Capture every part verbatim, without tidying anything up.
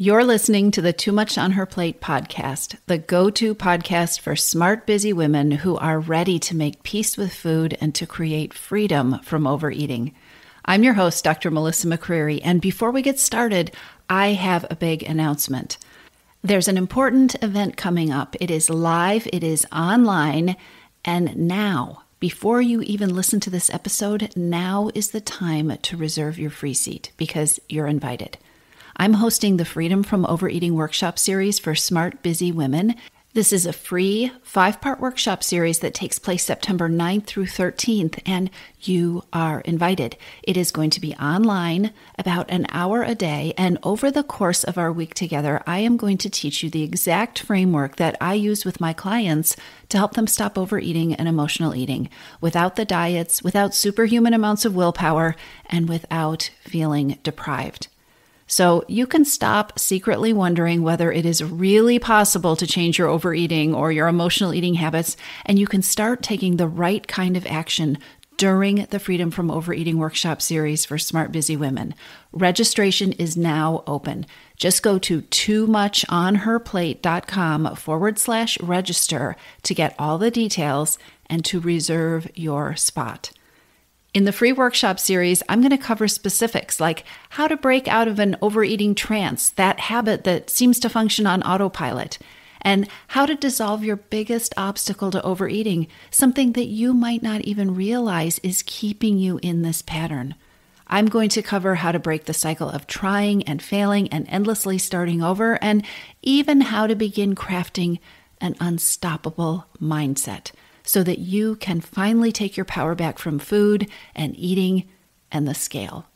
You're listening to the Too Much on Her Plate podcast, the go-to podcast for smart, busy women who are ready to make peace with food and to create freedom from overeating. I'm your host, Doctor Melissa McCreary, and before we get started, I have a big announcement. There's an important event coming up. It is live, it is online, and now, before you even listen to this episode, now is the time to reserve your free seat because you're invited. I'm hosting the Freedom from Overeating Workshop Series for Smart, Busy Women. This is a free five-part workshop series that takes place September ninth through thirteenth, and you are invited. It is going to be online, about an hour a day, and over the course of our week together, I am going to teach you the exact framework that I use with my clients to help them stop overeating and emotional eating, without the diets, without superhuman amounts of willpower, and without feeling deprived. So you can stop secretly wondering whether it is really possible to change your overeating or your emotional eating habits, and you can start taking the right kind of action during the Freedom from Overeating Workshop Series for Smart, Busy Women. Registration is now open. Just go to toomuchonherplate.com forward slash register to get all the details and to reserve your spot. In the free workshop series, I'm going to cover specifics like how to break out of an overeating trance, that habit that seems to function on autopilot, and how to dissolve your biggest obstacle to overeating, something that you might not even realize is keeping you in this pattern. I'm going to cover how to break the cycle of trying and failing and endlessly starting over, and even how to begin crafting an unstoppable mindset, so that you can finally take your power back from food and eating and the scale.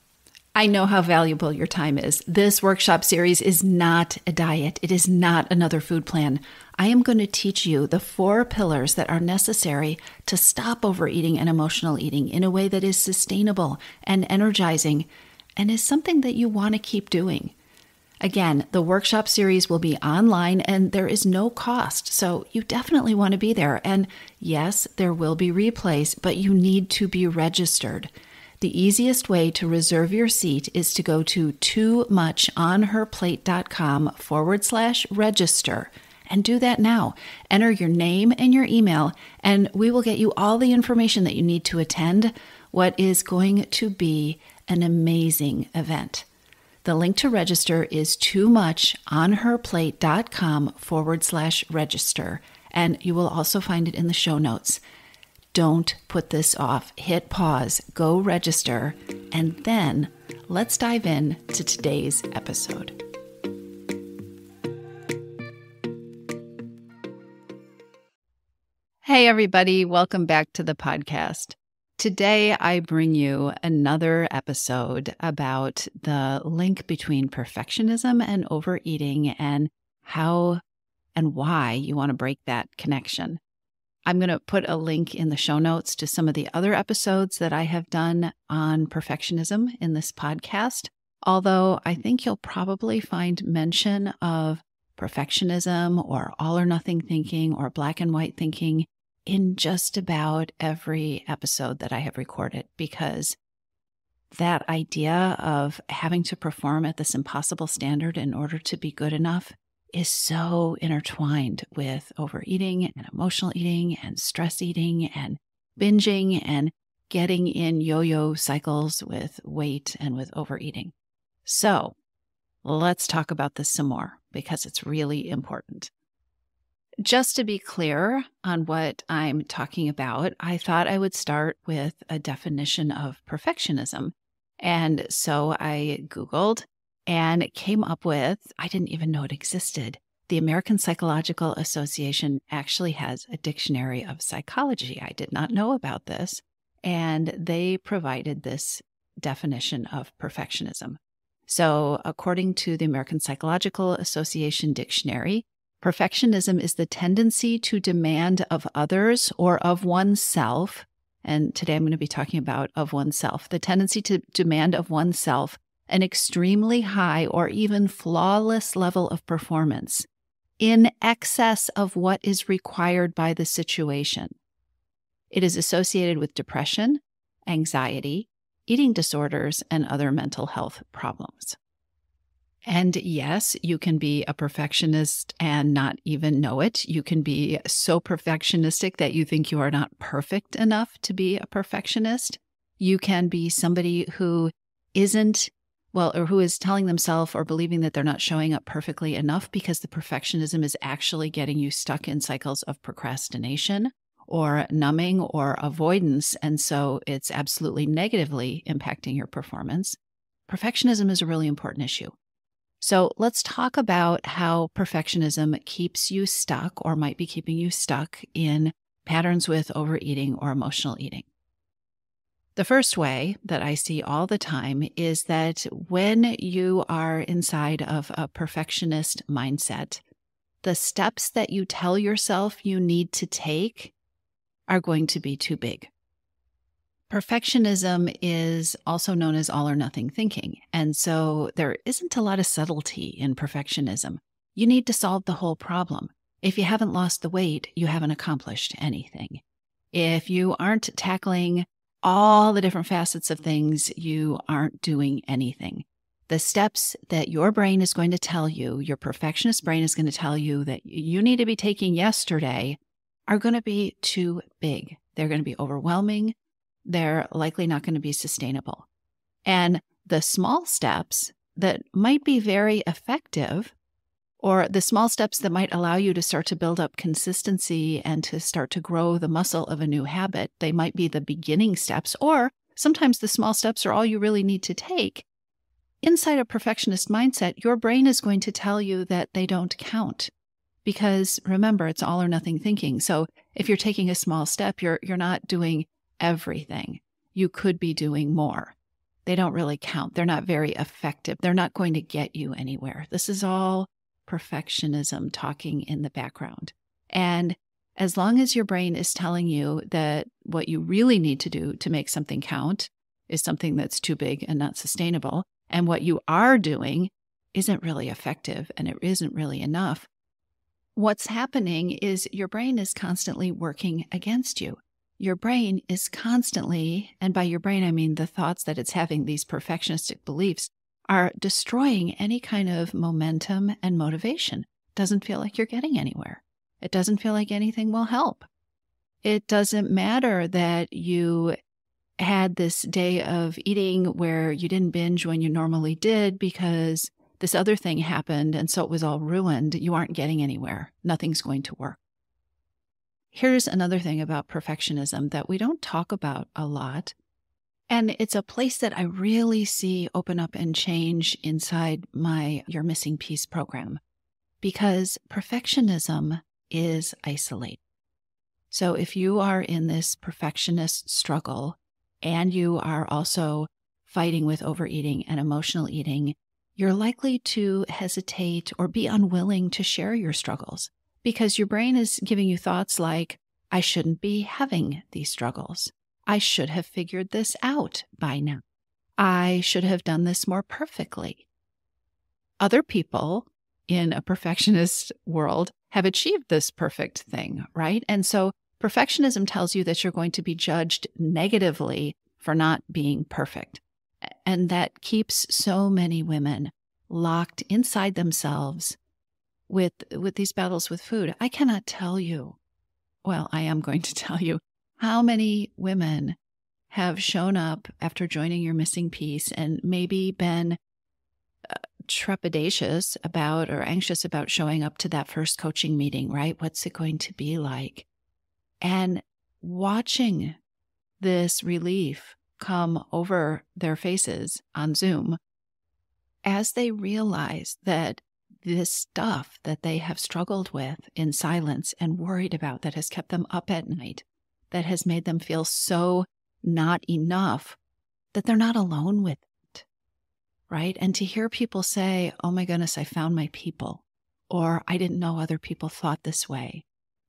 I know how valuable your time is. This workshop series is not a diet. It is not another food plan. I am going to teach you the four pillars that are necessary to stop overeating and emotional eating in a way that is sustainable and energizing and is something that you want to keep doing. Again, the workshop series will be online and there is no cost, so you definitely want to be there. And yes, there will be replays, but you need to be registered. The easiest way to reserve your seat is to go to toomuchonherplate.com forward slash register and do that now. Enter your name and your email, and we will get you all the information that you need to attend what is going to be an amazing event. The link to register is toomuchonherplate.com forward slash register, and you will also find it in the show notes. Don't put this off. Hit pause, go register, and then let's dive in to today's episode. Hey, everybody. Welcome back to the podcast. Today, I bring you another episode about the link between perfectionism and overeating and how and why you want to break that connection. I'm going to put a link in the show notes to some of the other episodes that I have done on perfectionism in this podcast, although I think you'll probably find mention of perfectionism or all or nothing thinking or black and white thinking in just about every episode that I have recorded, because that idea of having to perform at this impossible standard in order to be good enough is so intertwined with overeating and emotional eating and stress eating and binging and getting in yo-yo cycles with weight and with overeating. So let's talk about this some more because it's really important. Just to be clear on what I'm talking about, I thought I would start with a definition of perfectionism. And so I Googled and came up with, I didn't even know it existed. The American Psychological Association actually has a dictionary of psychology. I did not know about this. And they provided this definition of perfectionism. So according to the American Psychological Association dictionary, perfectionism is the tendency to demand of others or of oneself, and today I'm going to be talking about of oneself, the tendency to demand of oneself an extremely high or even flawless level of performance in excess of what is required by the situation. It is associated with depression, anxiety, eating disorders, and other mental health problems. And yes, you can be a perfectionist and not even know it. You can be so perfectionistic that you think you are not perfect enough to be a perfectionist. You can be somebody who isn't, well, or who is telling themselves or believing that they're not showing up perfectly enough because the perfectionism is actually getting you stuck in cycles of procrastination or numbing or avoidance. And so it's absolutely negatively impacting your performance. Perfectionism is a really important issue. So let's talk about how perfectionism keeps you stuck or might be keeping you stuck in patterns with overeating or emotional eating. The first way that I see all the time is that when you are inside of a perfectionist mindset, the steps that you tell yourself you need to take are going to be too big. Perfectionism is also known as all or nothing thinking. And so there isn't a lot of subtlety in perfectionism. You need to solve the whole problem. If you haven't lost the weight, you haven't accomplished anything. If you aren't tackling all the different facets of things, you aren't doing anything. The steps that your brain is going to tell you, your perfectionist brain is going to tell you that you need to be taking yesterday are going to be too big. They're going to be overwhelming. They're likely not going to be sustainable. And the small steps that might be very effective, or the small steps that might allow you to start to build up consistency and to start to grow the muscle of a new habit, they might be the beginning steps, or sometimes the small steps are all you really need to take. Inside a perfectionist mindset, your brain is going to tell you that they don't count. Because remember, it's all or nothing thinking. So if you're taking a small step, you're you're not doing everything. You could be doing more. They don't really count. They're not very effective. They're not going to get you anywhere. This is all perfectionism talking in the background. And as long as your brain is telling you that what you really need to do to make something count is something that's too big and not sustainable, and what you are doing isn't really effective and it isn't really enough, what's happening is your brain is constantly working against you. Your brain is constantly, and by your brain, I mean the thoughts that it's having, these perfectionistic beliefs, are destroying any kind of momentum and motivation. It doesn't feel like you're getting anywhere. It doesn't feel like anything will help. It doesn't matter that you had this day of eating where you didn't binge when you normally did because this other thing happened and so it was all ruined. You aren't getting anywhere. Nothing's going to work. Here's another thing about perfectionism that we don't talk about a lot, and it's a place that I really see open up and change inside my Your Missing Peace program, because perfectionism is isolated. So if you are in this perfectionist struggle and you are also fighting with overeating and emotional eating, you're likely to hesitate or be unwilling to share your struggles. Because your brain is giving you thoughts like, I shouldn't be having these struggles. I should have figured this out by now. I should have done this more perfectly. Other people in a perfectionist world have achieved this perfect thing, right? And so perfectionism tells you that you're going to be judged negatively for not being perfect. And that keeps so many women locked inside themselves with with these battles with food. I cannot tell you, well, I am going to tell you how many women have shown up after joining Your Missing Peace and maybe been uh, trepidatious about or anxious about showing up to that first coaching meeting, right? What's it going to be like? And watching this relief come over their faces on Zoom as they realize that this stuff that they have struggled with in silence and worried about, that has kept them up at night, that has made them feel so not enough, that they're not alone with it, right? And to hear people say, oh my goodness, I found my people, or I didn't know other people thought this way,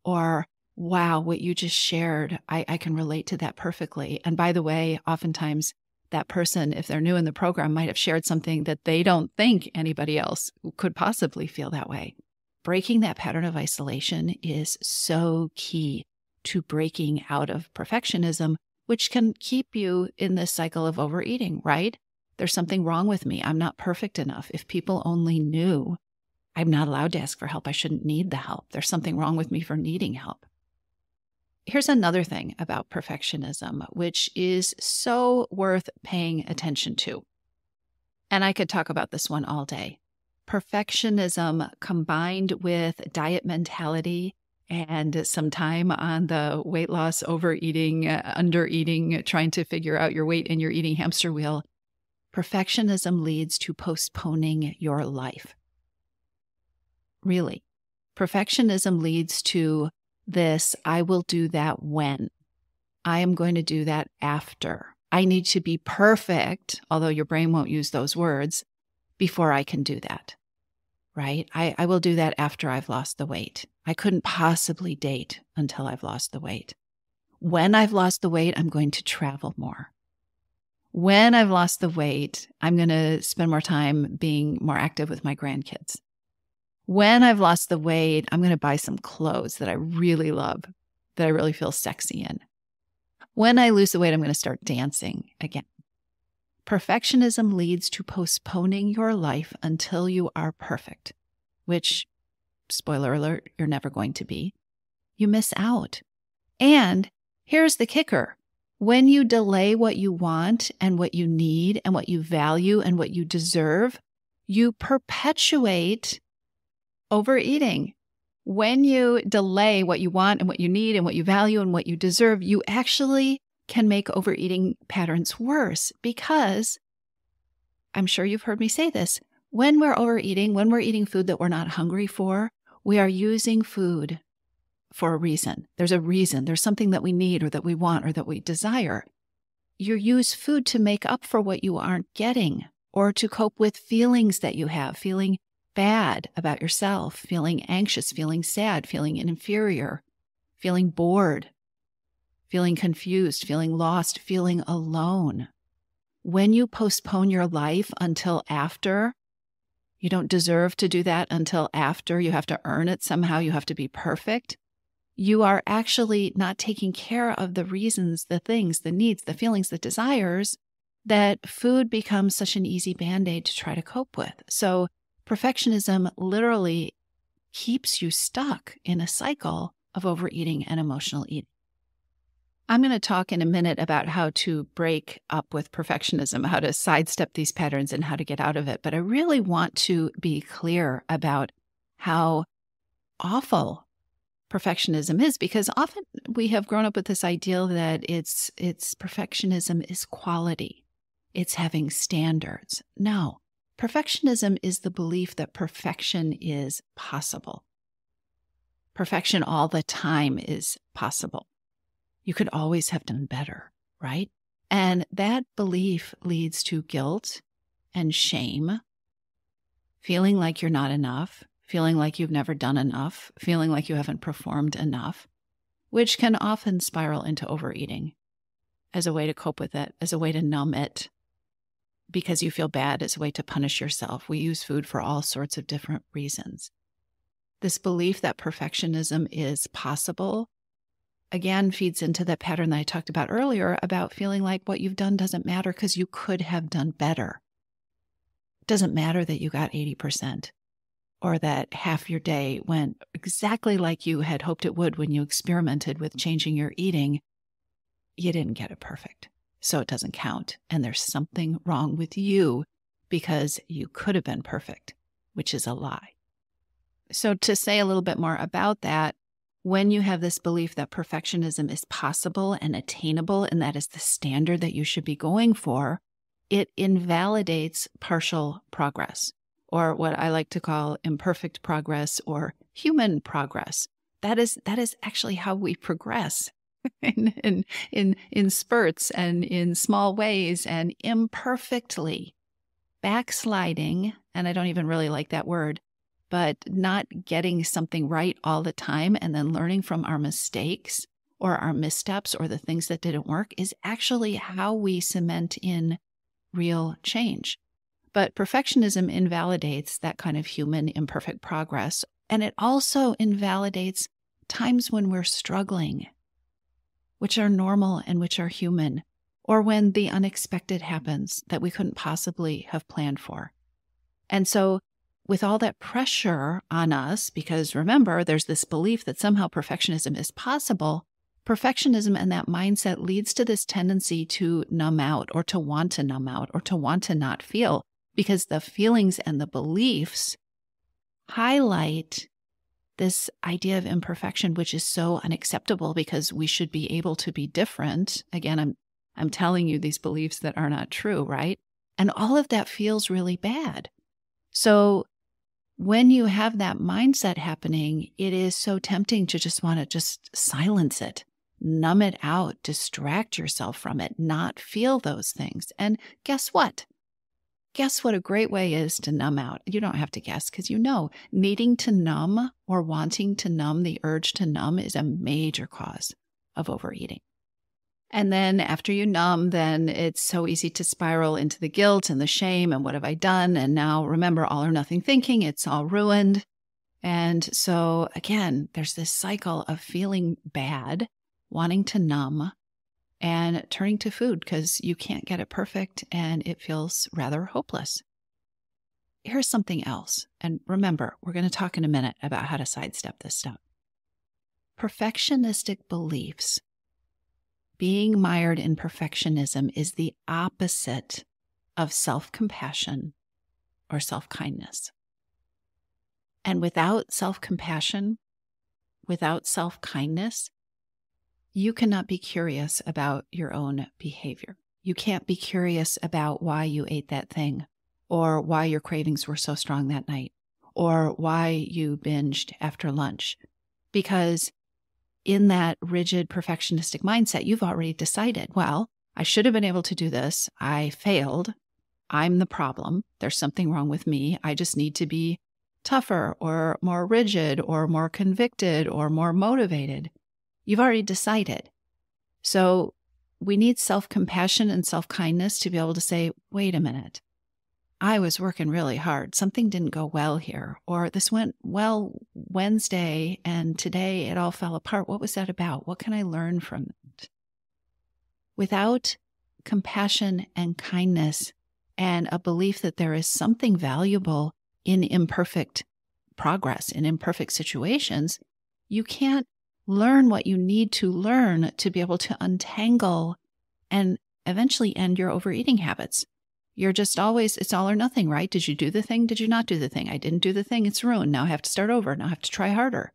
or wow, what you just shared, I, I can relate to that perfectly. And by the way, oftentimes that person, if they're new in the program, might have shared something that they don't think anybody else could possibly feel that way. Breaking that pattern of isolation is so key to breaking out of perfectionism, which can keep you in this cycle of overeating, right? There's something wrong with me. I'm not perfect enough. If people only knew I'm not allowed to ask for help, I shouldn't need the help. There's something wrong with me for needing help. Here's another thing about perfectionism, which is so worth paying attention to. And I could talk about this one all day. Perfectionism combined with diet mentality and some time on the weight loss, overeating, undereating, trying to figure out your weight and your eating hamster wheel. Perfectionism leads to postponing your life. Really. Perfectionism leads to this, I will do that when. I am going to do that after. I need to be perfect, although your brain won't use those words, before I can do that, right? I, I will do that after I've lost the weight. I couldn't possibly date until I've lost the weight. When I've lost the weight, I'm going to travel more. When I've lost the weight, I'm going to spend more time being more active with my grandkids. When I've lost the weight, I'm going to buy some clothes that I really love, that I really feel sexy in. When I lose the weight, I'm going to start dancing again. Perfectionism leads to postponing your life until you are perfect, which, spoiler alert, you're never going to be. You miss out. And here's the kicker. When you delay what you want and what you need and what you value and what you deserve, you perpetuate overeating. When you delay what you want and what you need and what you value and what you deserve, you actually can make overeating patterns worse because, I'm sure you've heard me say this, when we're overeating, when we're eating food that we're not hungry for, we are using food for a reason. There's a reason. There's something that we need or that we want or that we desire. You use food to make up for what you aren't getting or to cope with feelings that you have, feeling bad about yourself, feeling anxious, feeling sad, feeling inferior, feeling bored, feeling confused, feeling lost, feeling alone. When you postpone your life until after, you don't deserve to do that until after, you have to earn it somehow, you have to be perfect, you are actually not taking care of the reasons, the things, the needs, the feelings, the desires that food becomes such an easy Band-Aid to try to cope with. So perfectionism literally keeps you stuck in a cycle of overeating and emotional eating. I'm going to talk in a minute about how to break up with perfectionism, how to sidestep these patterns and how to get out of it. But I really want to be clear about how awful perfectionism is, because often we have grown up with this idea that it's, it's perfectionism is quality. It's having standards. No. Perfectionism is the belief that perfection is possible. Perfection all the time is possible. You could always have done better, right? And that belief leads to guilt and shame, feeling like you're not enough, feeling like you've never done enough, feeling like you haven't performed enough, which can often spiral into overeating as a way to cope with it, as a way to numb it, because you feel bad as a way to punish yourself. We use food for all sorts of different reasons. This belief that perfectionism is possible, again, feeds into that pattern that I talked about earlier about feeling like what you've done doesn't matter because you could have done better. It doesn't matter that you got eighty percent or that half your day went exactly like you had hoped it would when you experimented with changing your eating. You didn't get it perfect. So it doesn't count. And there's something wrong with you because you could have been perfect, which is a lie. So to say a little bit more about that, when you have this belief that perfectionism is possible and attainable, and that is the standard that you should be going for, it invalidates partial progress, or what I like to call imperfect progress or human progress. That is, that is actually how we progress. In, in, in, in spurts and in small ways and imperfectly. Backsliding, and I don't even really like that word, but not getting something right all the time and then learning from our mistakes or our missteps or the things that didn't work is actually how we cement in real change. But perfectionism invalidates that kind of human imperfect progress, and it also invalidates times when we're struggling, which are normal and which are human, or when the unexpected happens that we couldn't possibly have planned for. And so with all that pressure on us, because remember, there's this belief that somehow perfectionism is possible, perfectionism and that mindset leads to this tendency to numb out or to want to numb out or to want to not feel, because the feelings and the beliefs highlight this idea of imperfection, which is so unacceptable because we should be able to be different. Again, I'm I'm telling you these beliefs that are not true, right? And all of that feels really bad. So when you have that mindset happening, it is so tempting to just want to just silence it, numb it out, distract yourself from it, not feel those things. And guess what? Guess what a great way is to numb out? You don't have to guess because you know. Needing to numb or wanting to numb, the urge to numb, is a major cause of overeating. And then after you numb, then it's so easy to spiral into the guilt and the shame and what have I done? And now remember, all or nothing thinking, it's all ruined. And so again, there's this cycle of feeling bad, wanting to numb, and turning to food because you can't get it perfect and it feels rather hopeless. Here's something else. And remember, we're going to talk in a minute about how to sidestep this stuff. Perfectionistic beliefs. Being mired in perfectionism is the opposite of self-compassion or self-kindness. And without self-compassion, without self-kindness, you cannot be curious about your own behavior. You can't be curious about why you ate that thing, or why your cravings were so strong that night, or why you binged after lunch. Because in that rigid perfectionistic mindset, you've already decided, well, I should have been able to do this. I failed. I'm the problem. There's something wrong with me. I just need to be tougher or more rigid or more convicted or more motivated. You've already decided. So we need self-compassion and self-kindness to be able to say, wait a minute, I was working really hard. Something didn't go well here. Or this went well Wednesday and today it all fell apart. What was that about? What can I learn from it? Without compassion and kindness and a belief that there is something valuable in imperfect progress, in imperfect situations, you can't learn what you need to learn to be able to untangle and eventually end your overeating habits. You're just always, it's all or nothing, right? Did you do the thing? Did you not do the thing? I didn't do the thing. It's ruined. Now I have to start over. Now I have to try harder.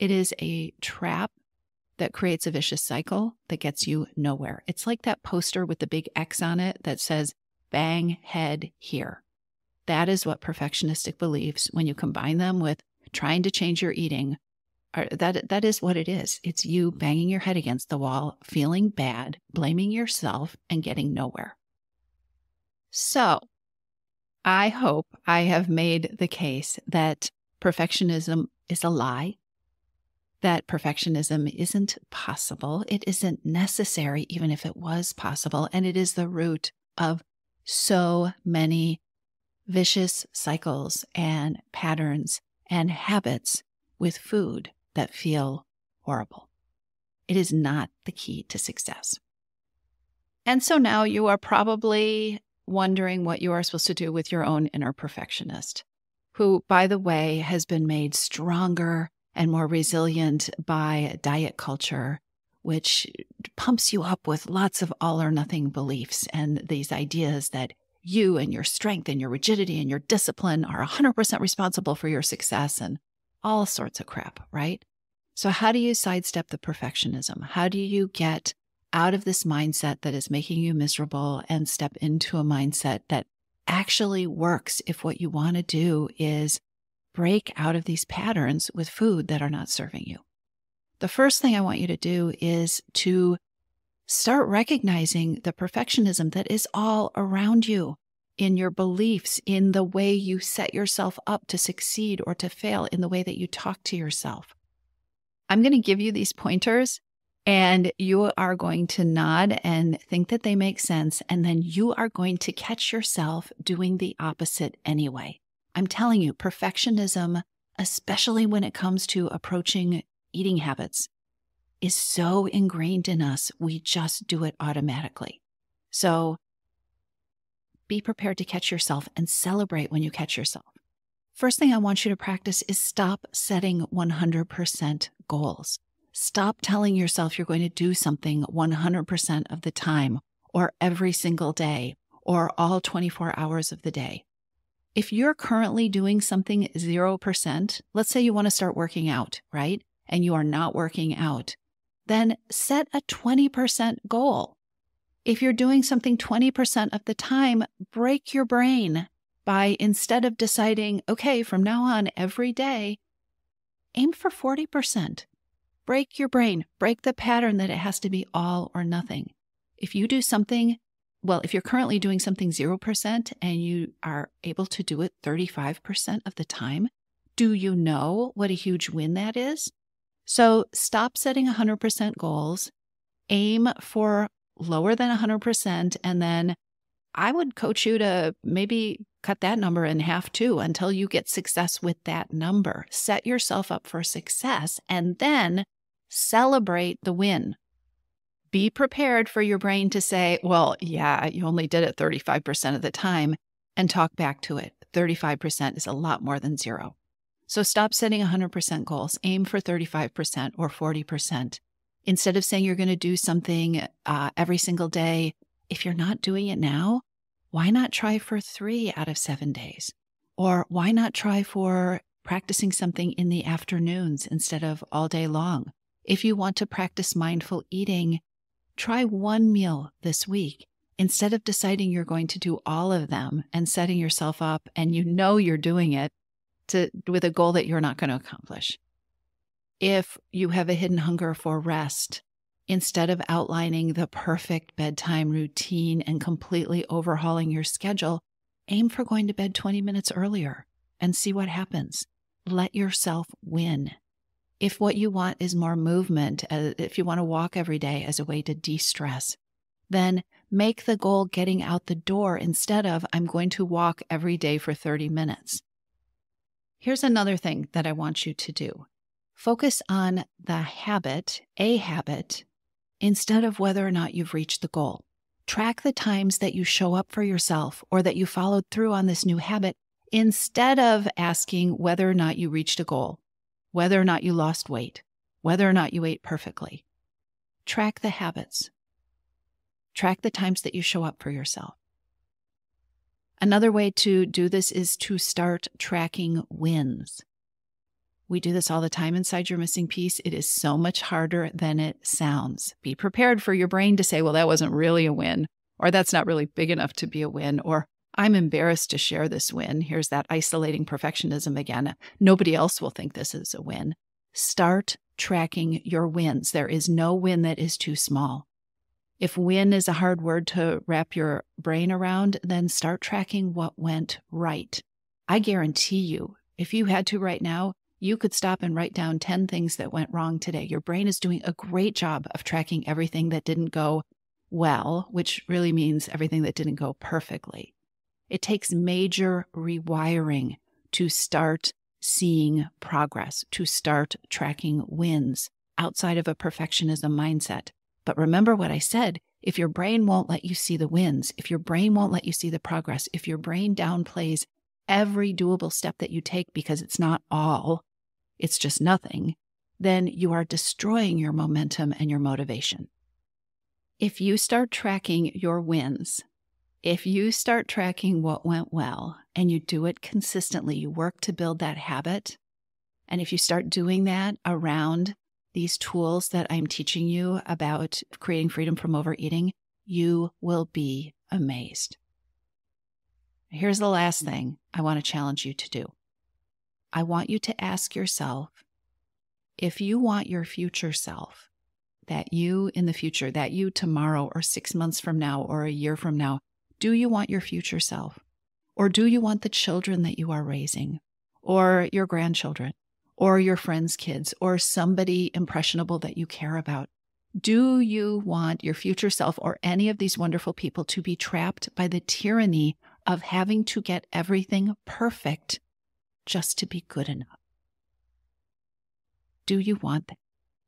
It is a trap that creates a vicious cycle that gets you nowhere. It's like that poster with the big X on it that says, bang, head here. That is what perfectionistic beliefs, when you combine them with trying to change your eating, That that is what it is. It's you banging your head against the wall, feeling bad, blaming yourself, and getting nowhere. So I hope I have made the case that perfectionism is a lie, that perfectionism isn't possible, it isn't necessary, even if it was possible, and it is the root of so many vicious cycles and patterns and habits with food that feel horrible. It is not the key to success. And so now you are probably wondering what you are supposed to do with your own inner perfectionist, who, by the way, has been made stronger and more resilient by diet culture, which pumps you up with lots of all or nothing beliefs and these ideas that you and your strength and your rigidity and your discipline are one hundred percent responsible for your success and all sorts of crap, right? So how do you sidestep the perfectionism? How do you get out of this mindset that is making you miserable and step into a mindset that actually works if what you want to do is break out of these patterns with food that are not serving you? The first thing I want you to do is to start recognizing the perfectionism that is all around you, in your beliefs, in the way you set yourself up to succeed or to fail, in the way that you talk to yourself. I'm going to give you these pointers and you are going to nod and think that they make sense. And then you are going to catch yourself doing the opposite anyway. I'm telling you, perfectionism, especially when it comes to approaching eating habits, is so ingrained in us. We just do it automatically. So be prepared to catch yourself and celebrate when you catch yourself. First thing I want you to practice is stop setting one hundred percent goals. Stop telling yourself you're going to do something one hundred percent of the time, or every single day, or all twenty-four hours of the day. If you're currently doing something zero percent, let's say you want to start working out, right? And you are not working out, then set a twenty percent goal. If you're doing something twenty percent of the time, break your brain by, instead of deciding, okay, from now on every day, aim for forty percent. Break your brain, break the pattern that it has to be all or nothing. If you do something, well, if you're currently doing something zero percent and you are able to do it thirty-five percent of the time, do you know what a huge win that is? So stop setting one hundred percent goals, aim for lower than one hundred percent, and then I would coach you to maybe cut that number in half too until you get success with that number. Set yourself up for success and then celebrate the win. Be prepared for your brain to say, well, yeah, you only did it thirty-five percent of the time, and talk back to it. thirty-five percent is a lot more than zero. So stop setting one hundred percent goals. Aim for thirty-five percent or forty percent. Instead of saying you're going to do something uh, every single day, if you're not doing it now, why not try for three out of seven days? Or why not try for practicing something in the afternoons instead of all day long? If you want to practice mindful eating, try one meal this week instead of deciding you're going to do all of them and setting yourself up, and you know you're doing it to, with a goal that you're not going to accomplish. If you have a hidden hunger for rest, instead of outlining the perfect bedtime routine and completely overhauling your schedule, aim for going to bed twenty minutes earlier and see what happens. Let yourself win. If what you want is more movement, if you want to walk every day as a way to de-stress, then make the goal getting out the door instead of, I'm going to walk every day for thirty minutes. Here's another thing that I want you to do. Focus on the habit, a habit, instead of whether or not you've reached the goal. Track the times that you show up for yourself or that you followed through on this new habit instead of asking whether or not you reached a goal, whether or not you lost weight, whether or not you ate perfectly. Track the habits. Track the times that you show up for yourself. Another way to do this is to start tracking wins. We do this all the time inside Your Missing Peace. It is so much harder than it sounds. Be prepared for your brain to say, well, that wasn't really a win, or that's not really big enough to be a win, or I'm embarrassed to share this win. Here's that isolating perfectionism again. Nobody else will think this is a win. Start tracking your wins. There is no win that is too small. If win is a hard word to wrap your brain around, then start tracking what went right. I guarantee you, if you had to right now, you could stop and write down ten things that went wrong today. Your brain is doing a great job of tracking everything that didn't go well, which really means everything that didn't go perfectly. It takes major rewiring to start seeing progress, to start tracking wins outside of a perfectionism mindset. But remember what I said, if your brain won't let you see the wins, if your brain won't let you see the progress, if your brain downplays every doable step that you take because it's not all, it's just nothing, then you are destroying your momentum and your motivation. If you start tracking your wins, if you start tracking what went well, and you do it consistently, you work to build that habit, and if you start doing that around these tools that I'm teaching you about creating freedom from overeating, you will be amazed. Here's the last thing I want to challenge you to do. I want you to ask yourself, if you want your future self, that you in the future, that you tomorrow or six months from now or a year from now, do you want your future self? Or do you want the children that you are raising, or your grandchildren, or your friends' kids, or somebody impressionable that you care about? Do you want your future self or any of these wonderful people to be trapped by the tyranny of having to get everything perfect just to be good enough? Do you want that?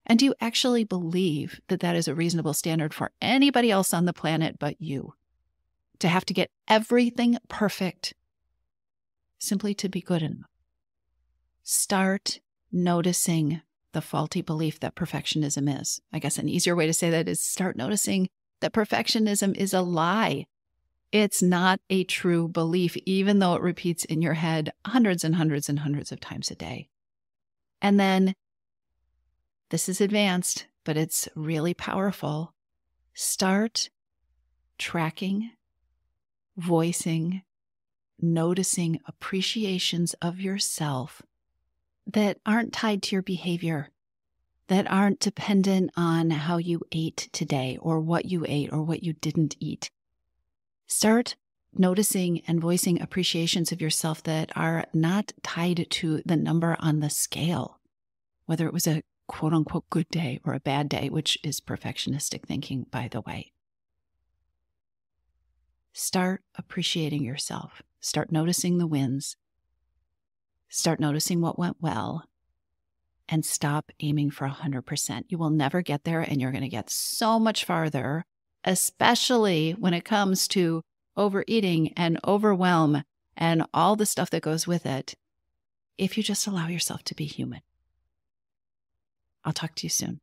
And do you actually believe that that is a reasonable standard for anybody else on the planet but you? to have to get everything perfect simply to be good enough. Start noticing the faulty belief that perfectionism is. I guess an easier way to say that is start noticing that perfectionism is a lie. It's not a true belief, even though it repeats in your head hundreds and hundreds and hundreds of times a day. And then, this is advanced, but it's really powerful. Start tracking, voicing, noticing appreciations of yourself that aren't tied to your behavior, that aren't dependent on how you ate today or what you ate or what you didn't eat. Start noticing and voicing appreciations of yourself that are not tied to the number on the scale, whether it was a quote-unquote good day or a bad day, which is perfectionistic thinking, by the way. Start appreciating yourself. Start noticing the wins. Start noticing what went well, and stop aiming for one hundred percent. You will never get there, and you're going to get so much farther, especially when it comes to overeating and overwhelm and all the stuff that goes with it, if you just allow yourself to be human. I'll talk to you soon.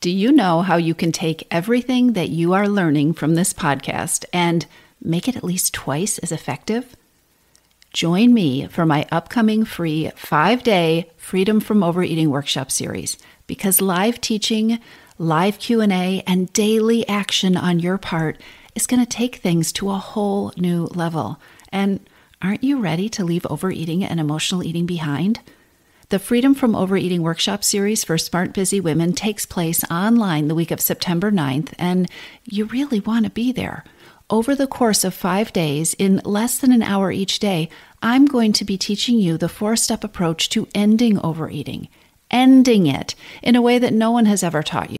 Do you know how you can take everything that you are learning from this podcast and make it at least twice as effective? Join me for my upcoming free five-day Freedom from Overeating Workshop Series, because live teaching, live Q and A, and daily action on your part is going to take things to a whole new level. And aren't you ready to leave overeating and emotional eating behind? The Freedom from Overeating Workshop Series for Smart, Busy Women takes place online the week of September ninth, and you really want to be there. Over the course of five days, in less than an hour each day, I'm going to be teaching you the four-step approach to ending overeating, ending it in a way that no one has ever taught you.